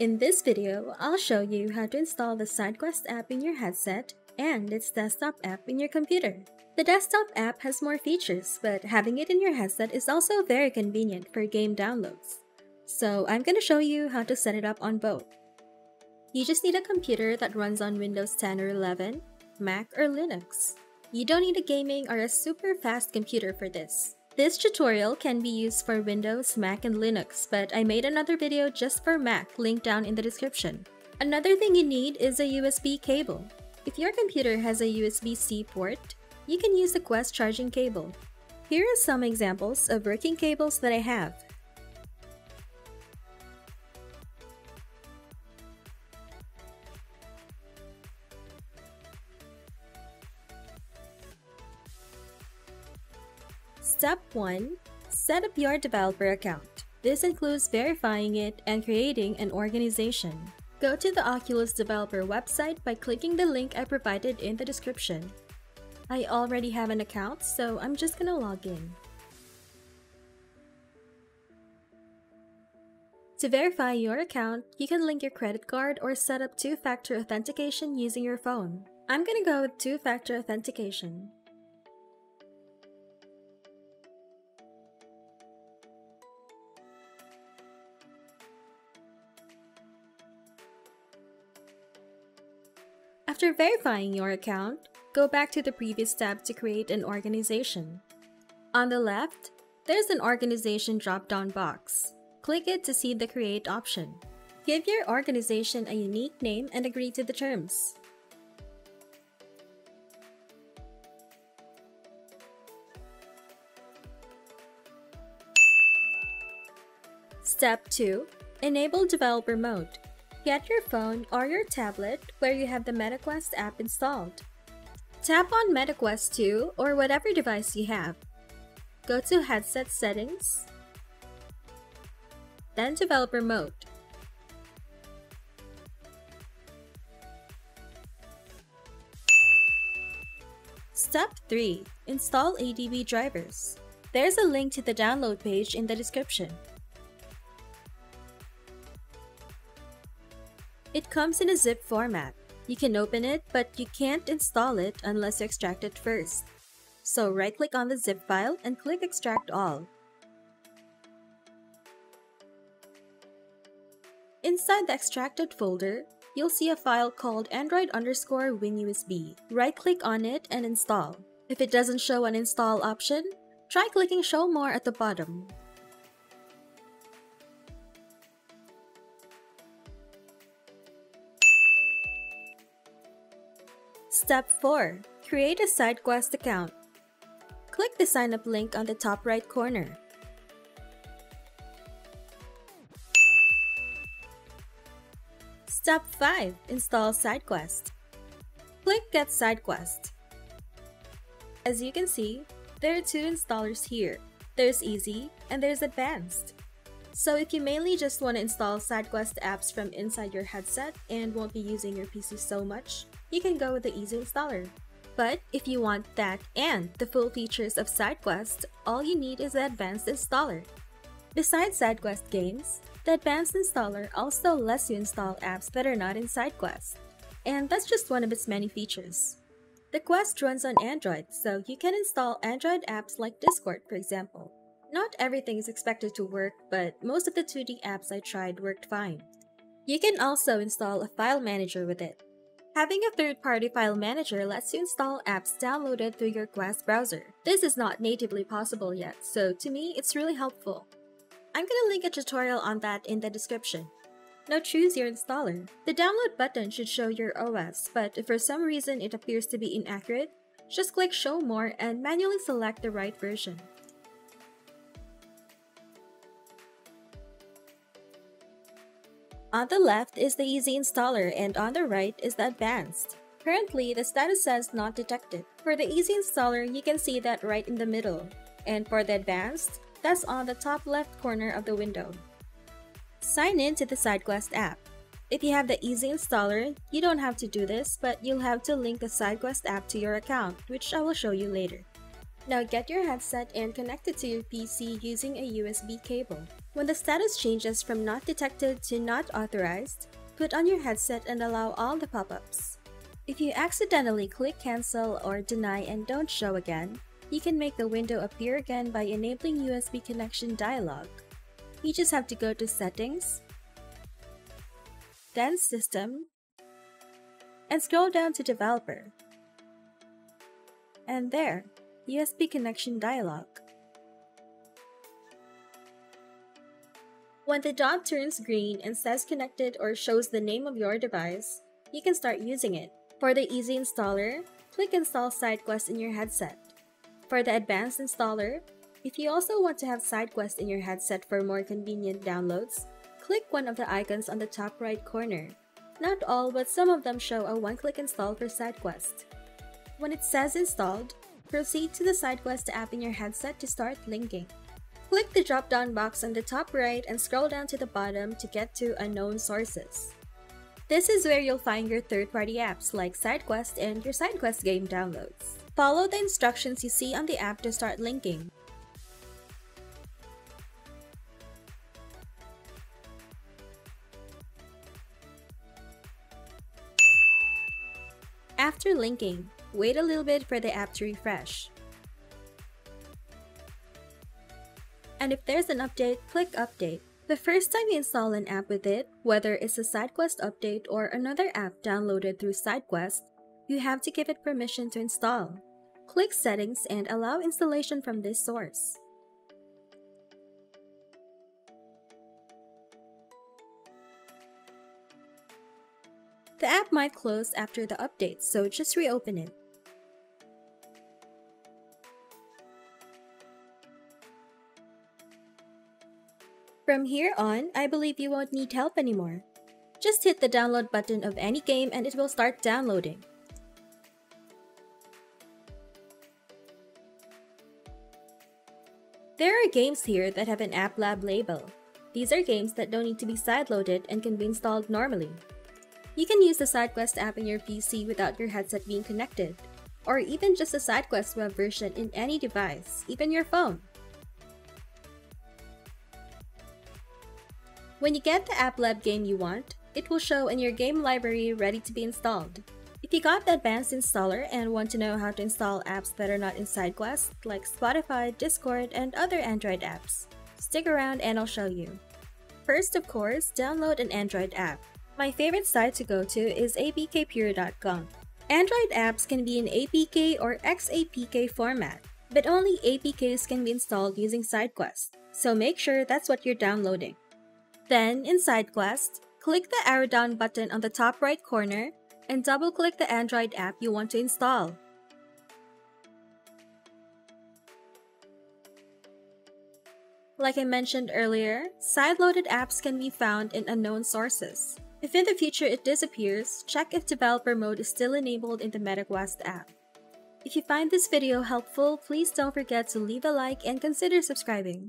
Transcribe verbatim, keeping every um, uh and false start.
In this video, I'll show you how to install the SideQuest app in your headset and its desktop app in your computer. The desktop app has more features, but having it in your headset is also very convenient for game downloads. So I'm going to show you how to set it up on both. You just need a computer that runs on Windows ten or eleven, Mac or Linux. You don't need a gaming or a super fast computer for this. This tutorial can be used for Windows, Mac, and Linux, but I made another video just for Mac, linked down in the description. Another thing you need is a U S B cable. If your computer has a U S B C port, you can use the Quest charging cable. Here are some examples of working cables that I have. Step one. Set up your developer account. This includes verifying it and creating an organization. Go to the Oculus developer website by clicking the link I provided in the description. I already have an account, so I'm just gonna log in. To verify your account, you can link your credit card or set up two-factor authentication using your phone. I'm gonna go with two-factor authentication. After verifying your account, go back to the previous tab to create an organization. On the left, there's an organization drop-down box. Click it to see the create option. Give your organization a unique name and agree to the terms. Step two. Enable developer mode. Get your phone or your tablet where you have the MetaQuest app installed. Tap on MetaQuest two or whatever device you have. Go to Headset Settings, then Developer Mode. Step three. Install A D B drivers. There's a link to the download page in the description. It comes in a zip format. You can open it, but you can't install it unless you extract it first. So right-click on the zip file and click Extract All. Inside the extracted folder, you'll see a file called Android underscore Win U S B. Right-click on it and install. If it doesn't show an install option, try clicking Show More at the bottom. Step four. Create a SideQuest account. Click the sign up link on the top right corner. Step five. Install SideQuest. Click Get SideQuest. As you can see, there are two installers here. There's Easy and there's Advanced. So if you mainly just want to install SideQuest apps from inside your headset and won't be using your P C so much, you can go with the Easy installer. But if you want that and the full features of SideQuest, all you need is the Advanced installer. Besides SideQuest games, the Advanced installer also lets you install apps that are not in SideQuest. And that's just one of its many features. The Quest runs on Android, so you can install Android apps like Discord, for example. Not everything is expected to work, but most of the two D apps I tried worked fine. You can also install a file manager with it. Having a third-party file manager lets you install apps downloaded through your Quest browser. This is not natively possible yet, so to me, it's really helpful. I'm gonna link a tutorial on that in the description. Now choose your installer. The download button should show your O S, but if for some reason it appears to be inaccurate, just click Show More and manually select the right version. On the left is the Easy installer and on the right is the Advanced. Currently, the status says not detected. For the Easy installer, you can see that right in the middle. And for the Advanced, that's on the top left corner of the window. Sign in to the SideQuest app. If you have the Easy installer, you don't have to do this, but you'll have to link the SideQuest app to your account, which I will show you later. Now get your headset and connect it to your P C using a U S B cable. When the status changes from not detected to not authorized, put on your headset and allow all the pop-ups. If you accidentally click cancel or deny and don't show again, you can make the window appear again by enabling U S B connection dialog. You just have to go to Settings, then System, and scroll down to Developer. And there, U S B connection dialog. When the dot turns green and says connected or shows the name of your device, you can start using it. For the easy installer, click Install SideQuest in your headset. For the advanced installer, if you also want to have SideQuest in your headset for more convenient downloads, click one of the icons on the top right corner. Not all, but some of them show a one-click install for SideQuest. When it says installed, proceed to the SideQuest app in your headset to start linking. Click the drop-down box on the top right and scroll down to the bottom to get to Unknown Sources. This is where you'll find your third-party apps like SideQuest and your SideQuest game downloads. Follow the instructions you see on the app to start linking. After linking, wait a little bit for the app to refresh. And if there's an update, click Update. The first time you install an app with it, whether it's a SideQuest update or another app downloaded through SideQuest, you have to give it permission to install. Click Settings and allow installation from this source. The app might close after the update, so just reopen it. From here on, I believe you won't need help anymore. Just hit the download button of any game and it will start downloading. There are games here that have an App Lab label. These are games that don't need to be sideloaded and can be installed normally. You can use the SideQuest app on your P C without your headset being connected, or even just the SideQuest web version in any device, even your phone. When you get the App Lab game you want, it will show in your game library ready to be installed. If you got the advanced installer and want to know how to install apps that are not in SideQuest, like Spotify, Discord, and other Android apps, stick around and I'll show you. First, of course, download an Android app. My favorite site to go to is A P K pure dot com. Android apps can be in A P K or X A P K format, but only A P Ks can be installed using SideQuest, so make sure that's what you're downloading. Then, in SideQuest, click the arrow down button on the top right corner and double-click the Android app you want to install. Like I mentioned earlier, sideloaded apps can be found in unknown sources. If in the future it disappears, check if developer mode is still enabled in the MetaQuest app. If you find this video helpful, please don't forget to leave a like and consider subscribing.